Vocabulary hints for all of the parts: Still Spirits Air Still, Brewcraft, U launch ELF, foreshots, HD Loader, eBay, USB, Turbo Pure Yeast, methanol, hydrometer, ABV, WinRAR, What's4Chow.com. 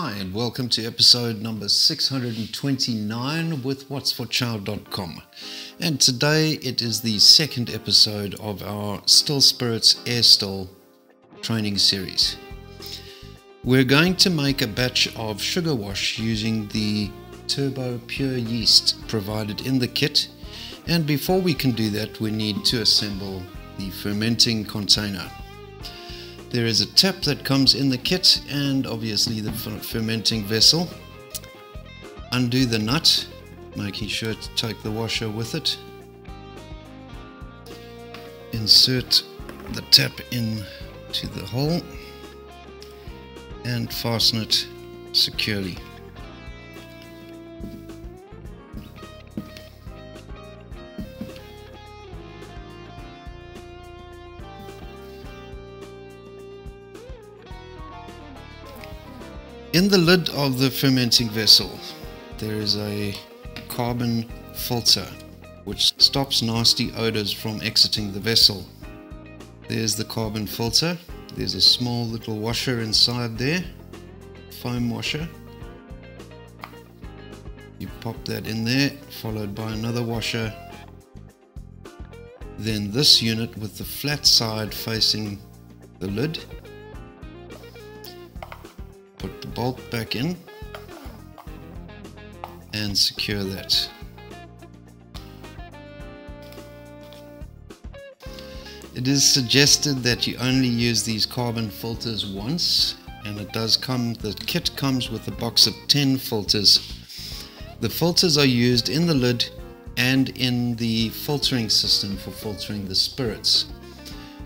Hi and welcome to episode number 629 with What's4Chow.com, and today it is the second episode of our Still Spirits Air Still training series. We're going to make a batch of sugar wash using the Turbo Pure Yeast provided in the kit, and before we can do that we need to assemble the fermenting container. There is a tap that comes in the kit and obviously the fermenting vessel. Undo the nut, making sure to take the washer with it. Insert the tap into the hole and fasten it securely. In the lid of the fermenting vessel there is a carbon filter which stops nasty odors from exiting the vessel. There's the carbon filter, there's a small little washer inside there, foam washer. You pop that in there, followed by another washer. Then this unit with the flat side facing the lid. Put the bolt back in and secure that. It is suggested that you only use these carbon filters once, and the kit comes with a box of 10 filters. The filters are used in the lid and in the filtering system for filtering the spirits.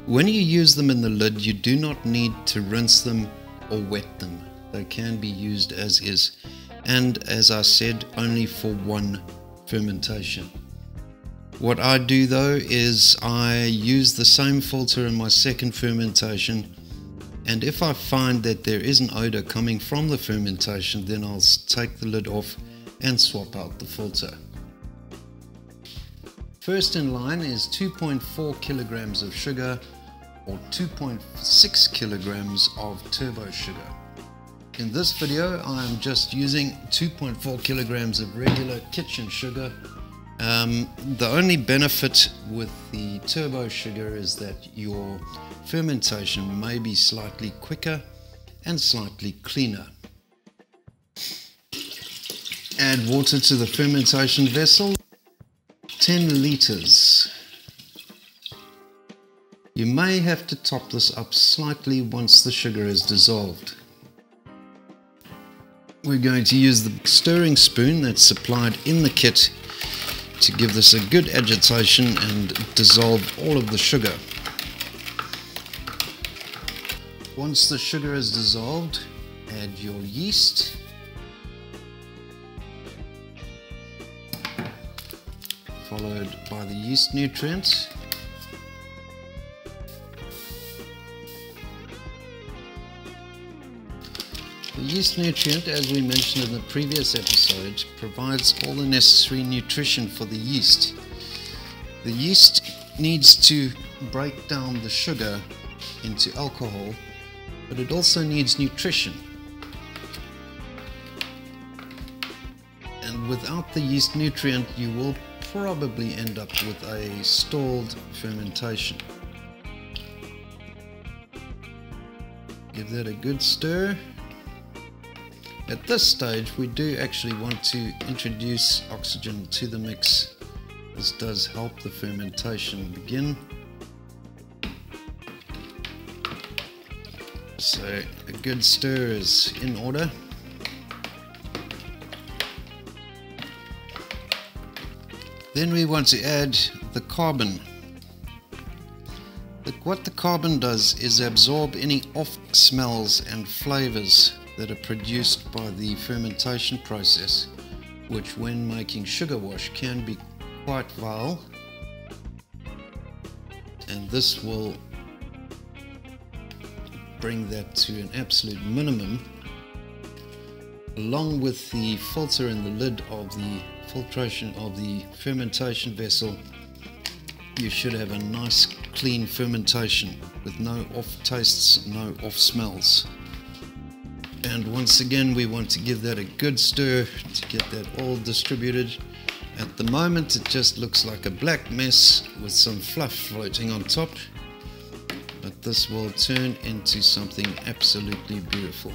When you use them in the lid, you do not need to rinse them or wet them. They can be used as is, and as I said, only for one fermentation. What I do though is I use the same filter in my second fermentation, and if I find that there is an odor coming from the fermentation, then I'll take the lid off and swap out the filter. First in line is 2.4 kilograms of sugar or 2.6 kilograms of turbo sugar. In this video I am just using 2.4 kilograms of regular kitchen sugar. The only benefit with the turbo sugar is that your fermentation may be slightly quicker and slightly cleaner. Add water to the fermentation vessel, 10 liters. You may have to top this up slightly once the sugar is dissolved. We're going to use the stirring spoon that's supplied in the kit to give this a good agitation and dissolve all of the sugar. Once the sugar is dissolved, add your yeast. Followed by the yeast nutrients. The yeast nutrient, as we mentioned in the previous episode, provides all the necessary nutrition for the yeast. The yeast needs to break down the sugar into alcohol, but it also needs nutrition. And without the yeast nutrient, you will probably end up with a stalled fermentation. Give that a good stir. At this stage we do actually want to introduce oxygen to the mix. This does help the fermentation begin. So a good stir is in order. Then we want to add the carbon. What the carbon does is absorb any off smells and flavors that are produced by the fermentation process, which when making sugar wash can be quite vile, and this will bring that to an absolute minimum, along with the filter in the lid of the filtration of the fermentation vessel. You should have a nice clean fermentation with no off tastes, no off smells. And once again, we want to give that a good stir to get that all distributed. At the moment, it just looks like a black mess with some fluff floating on top, but this will turn into something absolutely beautiful.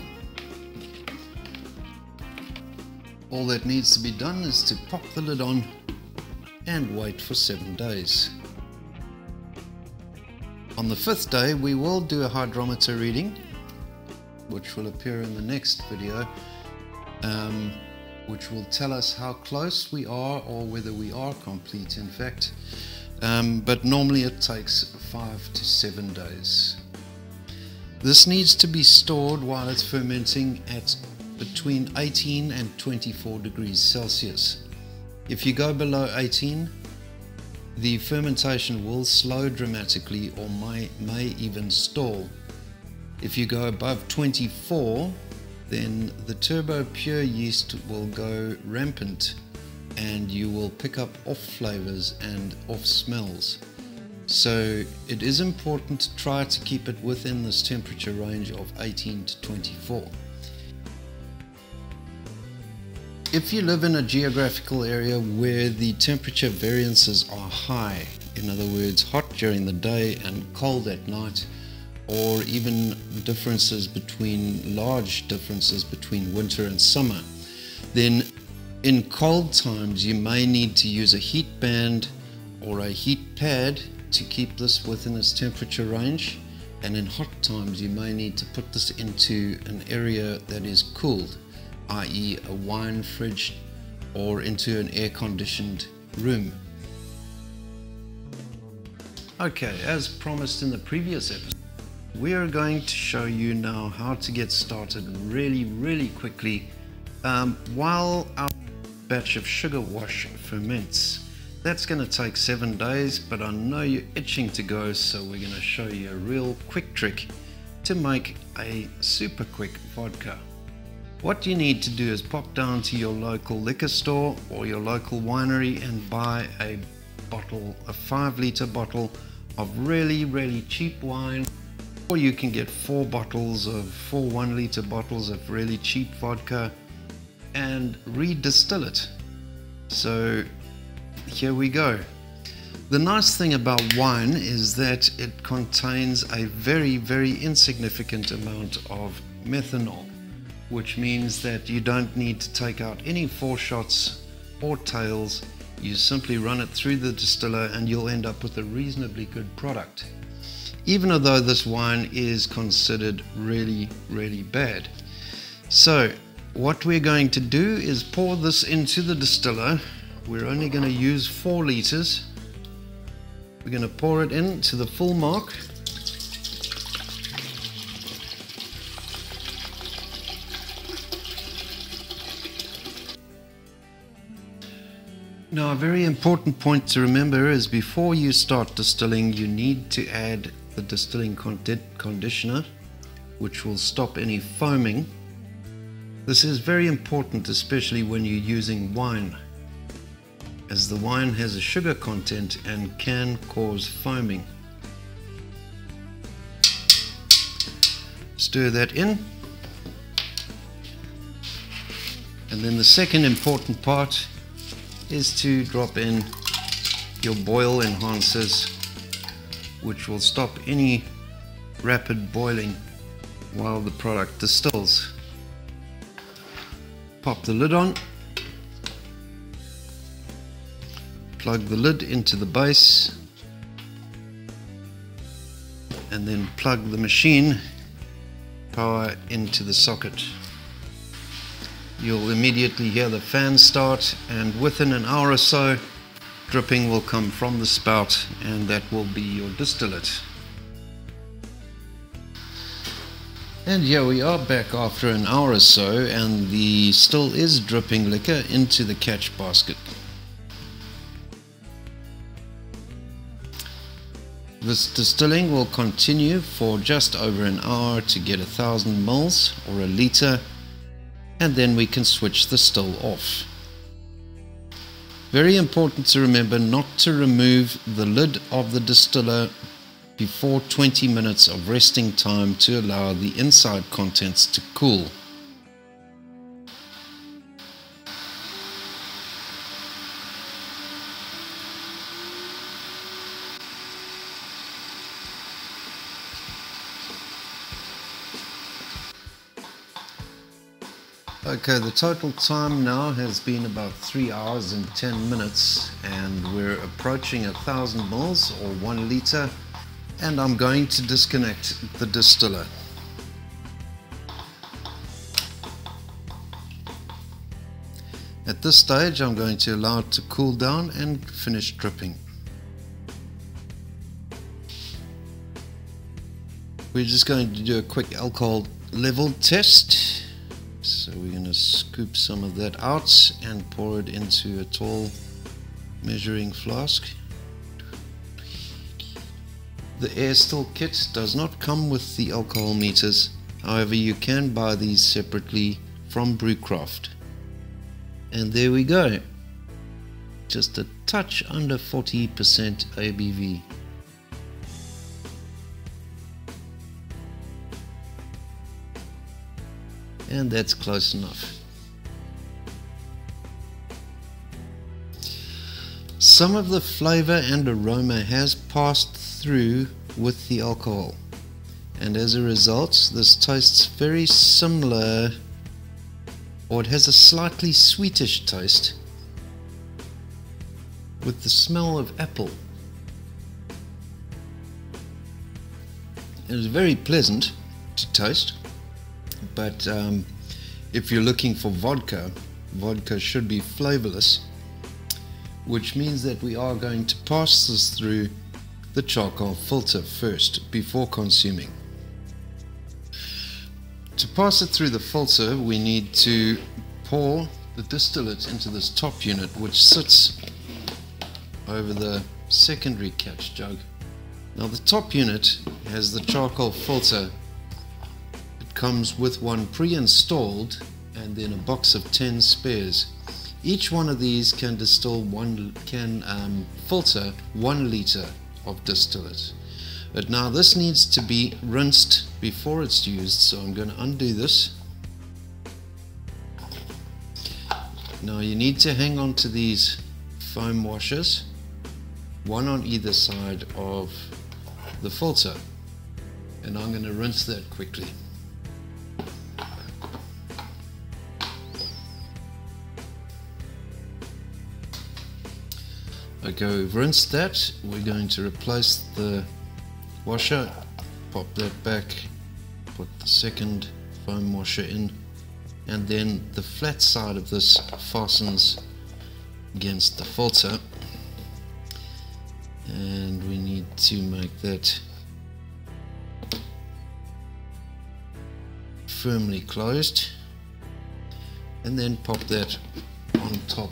All that needs to be done is to pop the lid on and wait for 7 days. On the 5th day, we will do a hydrometer reading, which will appear in the next video, which will tell us how close we are or whether we are complete, in fact. But normally it takes 5 to 7 days. This needs to be stored while it's fermenting at between 18 and 24 degrees Celsius. If you go below 18, the fermentation will slow dramatically or may even stall. If you go above 24, then the Turbo Pure yeast will go rampant and you will pick up off flavors and off smells. So it is important to try to keep it within this temperature range of 18 to 24. If you live in a geographical area where the temperature variances are high, in other words, hot during the day and cold at night, or even large differences between winter and summer, then in cold times you may need to use a heat band or a heat pad to keep this within its temperature range, and in hot times you may need to put this into an area that is cooled, i.e. a wine fridge or into an air-conditioned room. Okay, as promised in the previous episode, we are going to show you now how to get started really quickly while our batch of sugar wash ferments. That's going to take 7 days, but I know you're itching to go, so we're going to show you a real quick trick to make a super quick vodka. What you need to do is pop down to your local liquor store or your local winery and buy a bottle, a 5-litre bottle of really cheap wine. Or you can get four 1-litre bottles of really cheap vodka and re-distill it. So here we go. The nice thing about wine is that it contains a very insignificant amount of methanol, which means that you don't need to take out any foreshots or tails. You simply run it through the distiller and you'll end up with a reasonably good product, even though this wine is considered really bad. So what we're going to do is pour this into the distiller. We're only going to use 4 liters. We're going to pour it in to the full mark. Now, a very important point to remember is before you start distilling, you need to add the distilling conditioner, which will stop any foaming. This is very important, especially when you're using wine, as the wine has a sugar content and can cause foaming. Stir that in. And then the second important part is to drop in your boil enhancers, which will stop any rapid boiling while the product distills. Pop the lid on, plug the lid into the base, and then plug the machine power into the socket. You'll immediately hear the fan start, and within an hour or so, dripping will come from the spout, and that will be your distillate. And here we are back after an hour or so, and the still is dripping liquor into the catch basket. This distilling will continue for just over an hour to get 1,000 mils or a litre, and then we can switch the still off. Very important to remember not to remove the lid of the distiller before 20 minutes of resting time to allow the inside contents to cool. Okay, the total time now has been about 3 hours and 10 minutes, and we're approaching 1,000 mils or 1 liter, and I'm going to disconnect the distiller. At this stage I'm going to allow it to cool down and finish dripping. We're just going to do a quick alcohol level test. So we're going to scoop some of that out and pour it into a tall measuring flask. The Air Still kit does not come with the alcohol meters, however you can buy these separately from Brewcraft. And there we go, just a touch under 40% ABV. And that's close enough. Some of the flavor and aroma has passed through with the alcohol, and as a result this tastes very similar, or it has a slightly sweetish taste with the smell of apple. It is very pleasant to taste, but if you're looking for vodka, vodka should be flavorless, which means that we are going to pass this through the charcoal filter first before consuming. To pass it through the filter, we need to pour the distillate into this top unit, which sits over the secondary catch jug. Now the top unit has the charcoal filter. It comes with one pre-installed and then a box of 10 spares. Each one of these can distill filter 1 liter of distillate. But now this needs to be rinsed before it's used, so I'm going to undo this. Now you need to hang on to these foam washers, one on either side of the filter, and I'm going to rinse that quickly. Okay, we've rinsed that. We're going to replace the washer, pop that back, put the second foam washer in, and then the flat side of this fastens against the filter, and we need to make that firmly closed and then pop that on top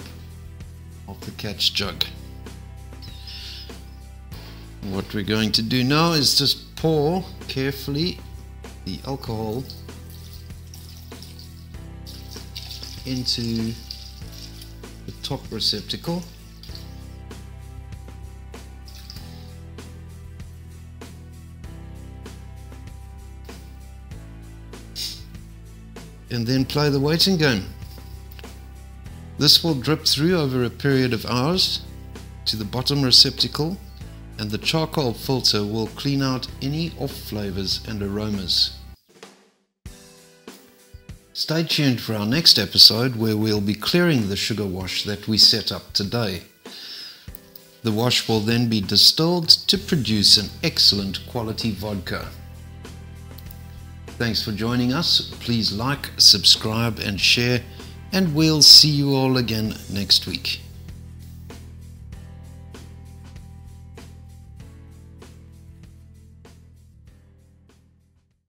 of the catch jug. What we're going to do now is just pour carefully the alcohol into the top receptacle. And then play the waiting game. This will drip through over a period of hours to the bottom receptacle, and the charcoal filter will clean out any off flavors and aromas. Stay tuned for our next episode, where we'll be clearing the sugar wash that we set up today. The wash will then be distilled to produce an excellent quality vodka. Thanks for joining us. Please like, subscribe and share, and we'll see you all again next week.